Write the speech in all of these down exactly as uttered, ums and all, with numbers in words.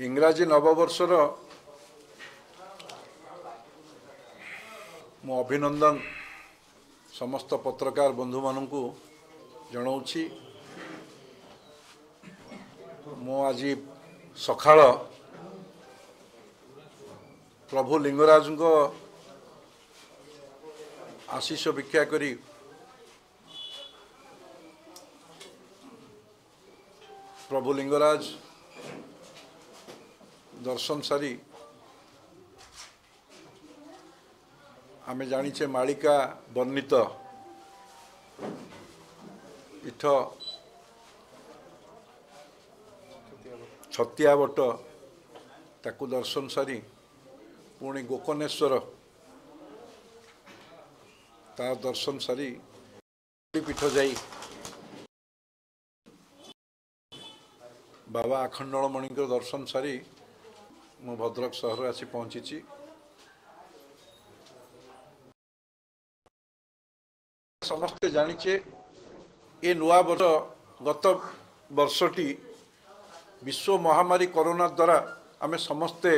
इंग्राजी नववर्षर मो अभिनंदन समस्त पत्रकार बंधु मानू जनाऊँगी। मो आज सकाळ प्रभु लिंगराज को आशीष भिक्षा कर प्रभु लिंगराज दर्शन सारी आमे जानीचे मालिका वर्णित इठ छतिया बट ताकू दर्शन सारी पुणी गोकनेश्वर तार दर्शन सारी पीठ जाई बाबा अखंडलमणि को दर्शन सारी मु भद्रक सहर आसी पहुंची। समस्ते जानीचे ये नुआ वर्ष गत वर्षटी विश्व महामारी कोरोना द्वारा आमे समस्ते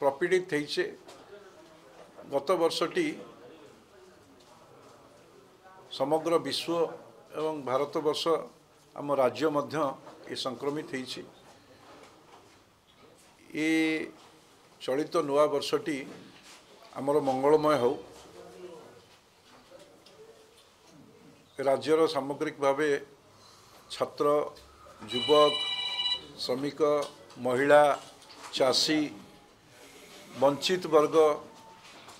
प्रपीड़ित होइचे। गत वर्षटी समग्र विश्व एवं भारतवर्ष आम राज्य मध्य ये संक्रमित होइचे। ये चलित तो नुआ वर्षटी आमर मंगलमय हो, राज्यर सामग्रिक भावे छात्र युवक श्रमिक महिला चाषी वंचित वर्ग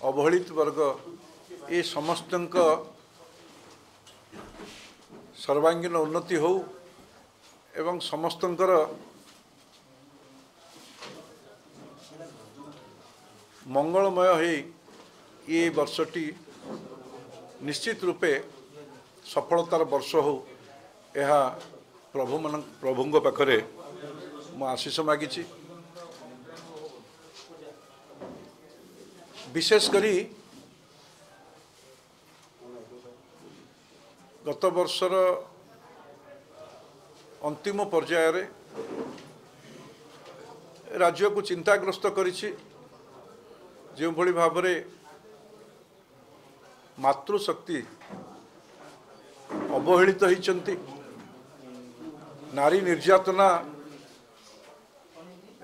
अवहेलित वर्ग ये समस्त सर्वांगीन उन्नति हो एवं समस्त मंगलमय है। ये वर्षटी निश्चित रूपे सफलतार वर्ष हो, यह प्रभु मन प्रभुंग पाखरे मो आशीष मागिछि। विशेष करी गत वर्षर अंतिम पर्याय रे राज्य को चिंताग्रस्त करिछि। जे भली भाबरे मातृशक्ति अवहेलित होइछन्ति, नारी निर्यातना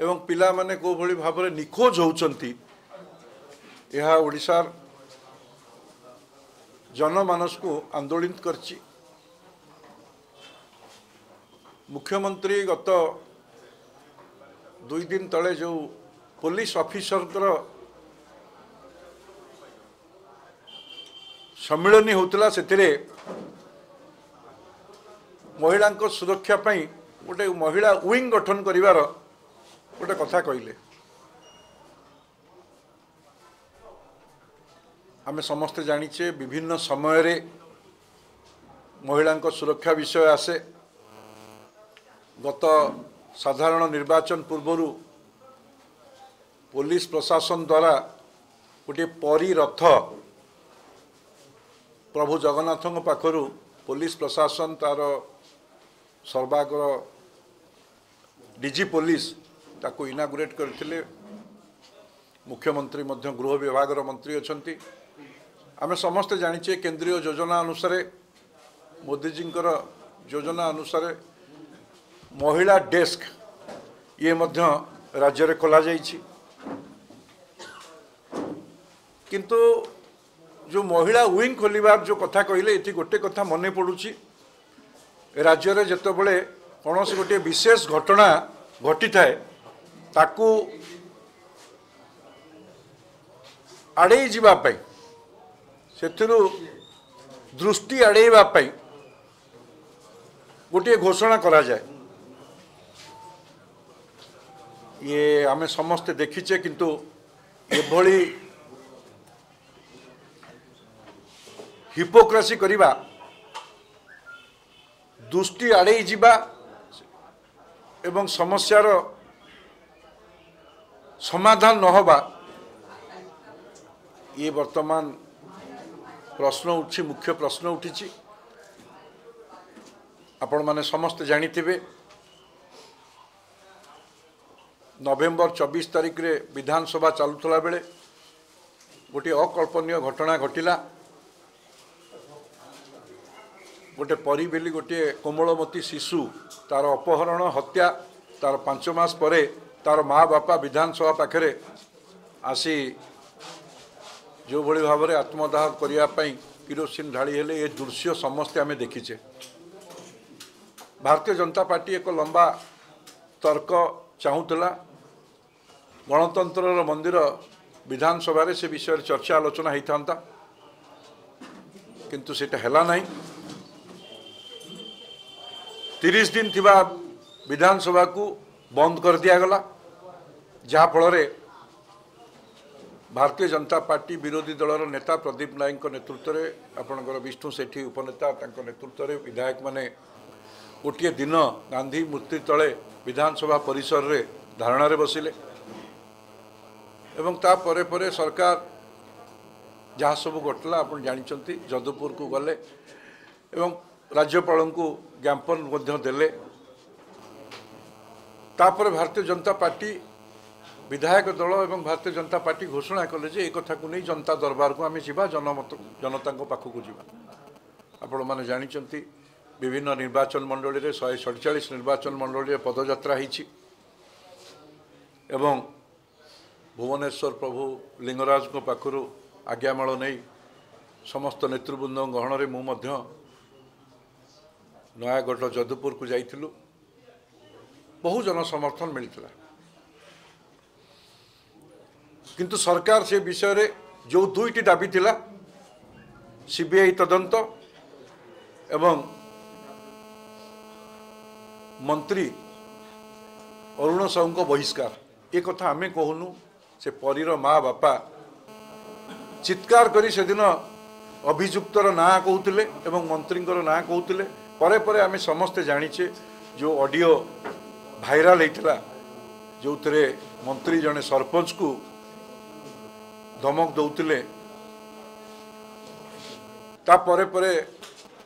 एवं पिला माने को भली भाबरे निखोज होउछन्ति, यह ओडिशार जनमानस को आंदोलित करछि। मुख्यमंत्री गत दुई दिन तले जो पुलिस ऑफिसर करो सम्मेलन होता से महिला सुरक्षा पाई गोटे महिला विंग गठन करिवार गोटे कथा कहले। आमे समस्ते जानीचे विभिन्न समय रे महिला सुरक्षा विषय आसे। गत साधारण निर्वाचन पूर्वरु पुलिस प्रशासन द्वारा गोटे परी रथ प्रभु जगन्नाथ पाखरु पुलिस प्रशासन तार सर्वाग्र डीजी पुलिस ताको इनागुरेट करथिले। मुख्यमंत्री मध्य गृह विभाग मंत्री अछंती। आमे समस्ते जानीचे केंद्रीय योजना अनुसार मोदीजी योजना अनुसार महिला डेस्क ये मध्य राज्य रे खोला जाइछि। किंतु जो महिला विंग खोलिबार जो कथा कहले इति गोटे कथा मने पडुछि, राज्य रे जेतबेले कोनोसी गोटे विशेष घटना घटी थाए ताकू आड़े जीवा पाई सेतिरु दृष्टि आड़ेवा पाई गोटे घोषणा करा जाए। ये आमे समस्ते देखिचे, किंतु एभली हिपोक्रेसी करिबा दृष्टि आड़े जीवा एवं समस्यार समाधान न होबा ये वर्तमान प्रश्न उठी मुख्य प्रश्न उठी। आपण माने समस्त जानिथिबे नवेम्बर चौबीस तारीख रे विधानसभा चलुला बेले गोटे अकल्पनीय घटना घटला। गोटे परी बेली गोटे कोमलमती शिशु तार अपहरण हत्या तार पांच मास परे तार माँ बापा विधानसभा पाखे आसी जो भली भाव में आत्मदाह करने किरोसिन ढाली हेले ये दृश्य समस्ते आम देखीचे। भारतीय जनता पार्टी एक लंबा तर्क चाहूला गणतंत्र मंदिर विधानसभा रे से विषय चर्चा आलोचना होता किंतु सेटा हैला नहीं। तीस दिन थिबा विधानसभा को बंद कर दिया गला, जहाँ फल रे भारतीय जनता पार्टी विरोधी दलर नेता प्रदीप नायक नेतृत्व में आपणकर विष्णु सेठी उपनेता नेतृत्व में विधायक माने गोटे दिन गांधी मूर्ति तले विधानसभा परिसर रे धारणा रे बसिले एवं तापरे परे सरकार जहाँ सब घटला आपण जानी जदपुर को गले एवं राज्यपाल को ज्ञापन देले। तापर भारतीय जनता पार्टी विधायक दल एवं भारतीय जनता पार्टी घोषणा कले जे एक कथा को नहीं जनता दरबार को आमे जीवा जनमत जनता पाखक जीवा। आपण माने जानी विभिन्न निर्वाचन मंडली रे एक सौ सैंतालीस निर्वाचन मंडली रे पदयात्रा हिची एवं भुवनेश्वर प्रभु लिंगराज को पाखरु आज्ञामाल नहीं समस्त नेतृवृंद गहन रे मु मध्य नयागढ़ जदपुर को जाइथिलु। बहु जन समर्थन मिलता किंतु सरकार से विषय रे जो दुईटी दाबी थिला सीबीआई तदंत एवं मंत्री अरुण साहू को बहिष्कार, ये कथा आमे कहूनु से परीर माँ बापा चित्कार करी से दिन अभियुक्तर ना कहते एवं मंत्री ना कहते। परे परे आमे समस्ते जानीचे जो ऑडियो भाइराल होता जो थे मंत्री जने सरपंच को धमक दौले। तापरे परे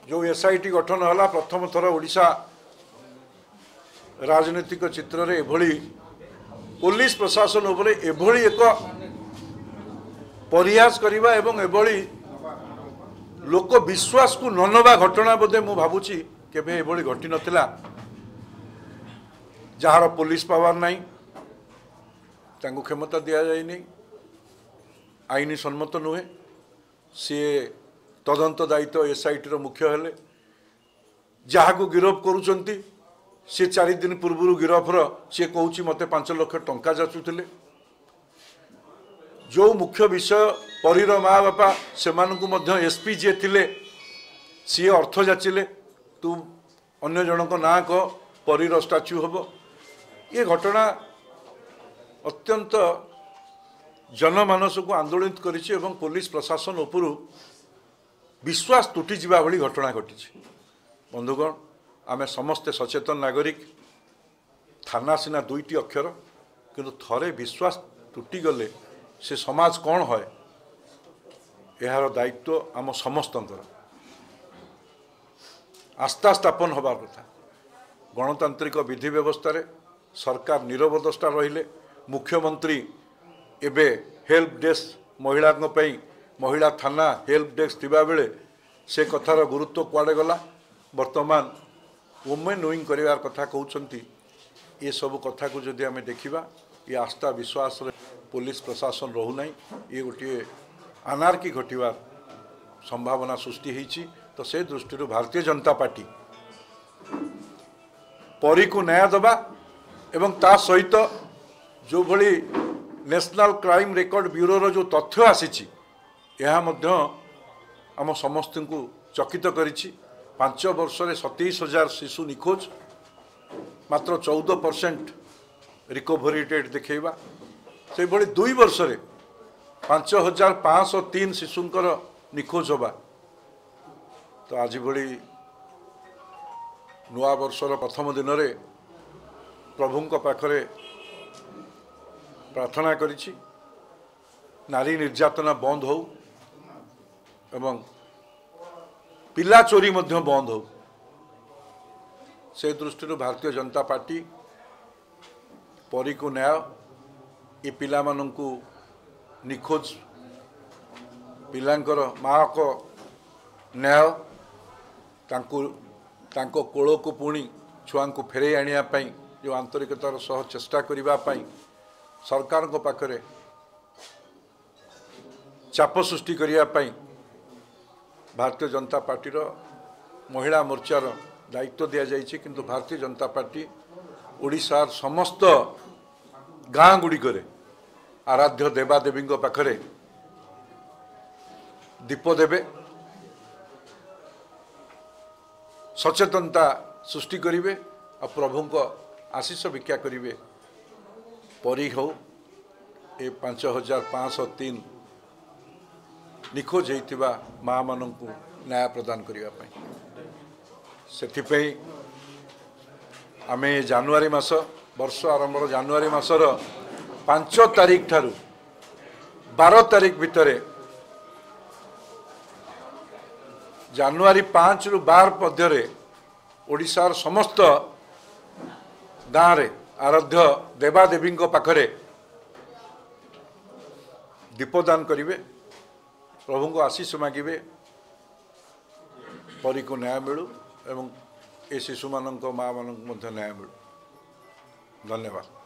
जो एसआईटी गठन होला प्रथम थर ओडिशा राजनीतिक चित्र रे एभली पुलिस प्रशासन उपरे एभली एक परिहास करिबा एवं एभली लोक विश्वास को ननवा घटना बोधे मु भाबुची केबे एभली घटी नथिला। जहार पुलिस पावर नहीं, तांगु क्षमता दिया जायनी, आईन सम्मत नुहे, सी तदंत दायित्व एसआईटी रो मुख्य हेले जहाको गिरफ करूचंती सी चार दिन पूर्व गिरफर सी कहूँ मत पांच लक्ष टंका जाचुले। जो मुख्य विषय परीर माँ बापा से एसपी जी थे सी अर्थ जाचिले तू अन्न जन को ना कह परीर स्टाच्यू हम। ये घटना अत्यंत जनमानस को आंदोलित करिछि एवं पुलिस प्रशासन उपरू विश्वास तुटी जावा भली घटना घटी। बंधुगण, आमे समस्ते सचेतन नागरिक। थाना सीना दुईटी अक्षर किंतु थरे विश्वास तुटी गले से समाज कौन है यार दायित्व आम समस्त आस्था स्थापन हबार कथा। गणतांत्रिक विधि व्यवस्था सरकार नीरव दृष्टा रहिले। मुख्यमंत्री एबे हेल्प डेस्क महिला महिला थाना हेल्प डेस्क थिबा बेले से कथार गुरुत्व कुआडे गला। वर्तमान वुमेन नोइंग करार कथा कहते ये सब कथा को जदि आम देखा ये आस्था विश्वास पुलिस प्रशासन रोना ये गोटे अनारकी घटार संभावना सृष्टि होती। तो से दृष्टि भारतीय जनता पार्टी परी को न्याय दबा एवं ता सहित जो भली नेशनल क्राइम रिकॉर्ड ब्यूरो जो तथ्य आसी आम समस्त को चकित करिछि। पांच वर्ष में सतैश हजार शिशु निखोज, मात्र चौदह परसेंट रिकवरी रेट देखा। से भाई दुई वर्ष में पांच हजार पाँच सौ तीन शिशुंकर निखोज होगा। तो आज भाई नूआ वर्षर प्रथम दिन रे प्रभु पाखरे प्रार्थना करिछि नारी निर्यातना बंद हो एवं पिला चोरी मध्य बंद हो। से दृष्टि भारतीय जनता पार्टी परी को न्याय ये पिला मानू निखोज पिलांकर माँ को न्याय तांको कोलो को पुणी छुआ को फेरे आनिया पाई जो आंतरिकतार सह चेष्टा करिबा पाई सरकार को पाखरे चाप सृष्टि करिया पाई भारतीय जनता पार्टी महिला मोर्चार दायित्व दिया जाइए किंतु भारतीय जनता पार्टी ओडिशार समस्त गाँ गुड़िक आराध्य देवादेवी पाखरे दीप देवे सचेतनता सृष्टि करेंगे और प्रभु को आशीष भिक्षा करेंगे। परी हो ये पांच हजार पाँच सौ तीन निखोज होता माँ मान को न्याय प्रदान करने से आम जानुरी मस वर्ष आरंभर जानुरी मसर पांच तारीख ठारू बार तारीख भितर जानुरी पाँच रु बार मध्य ओडिशार समस्त गाँव आराध्य देवादेवी पाखरे दीपदान करेंगे प्रभु को आशीष मांगे परी को न्याय मिलू एवं ये शिशु मान माँ मान न्याय मिलू। धन्यवाद।